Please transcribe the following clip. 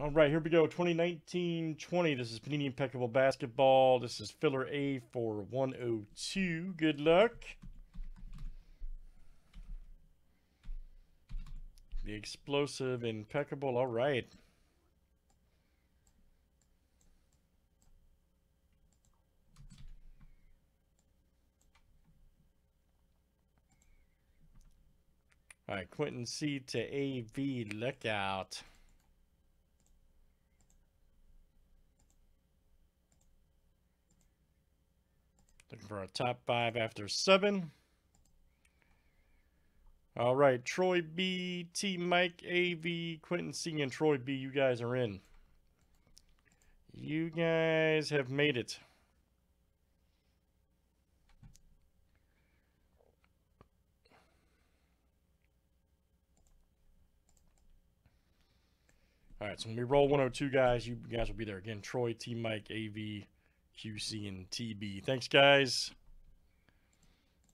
All right, here we go. 2019-20. This is Panini Impeccable Basketball. This is filler A for 102. Good luck. The explosive Impeccable. All right. All right, Quentin C to AV, look out. Looking for our top five after seven. All right, Troy B, T Mike, AV, Quentin C, and Troy B, you guys are in. You guys have made it. All right, so when we roll 102, guys, you guys will be there again. Troy, T-Mike, AV, QC, and TB. Thanks, guys.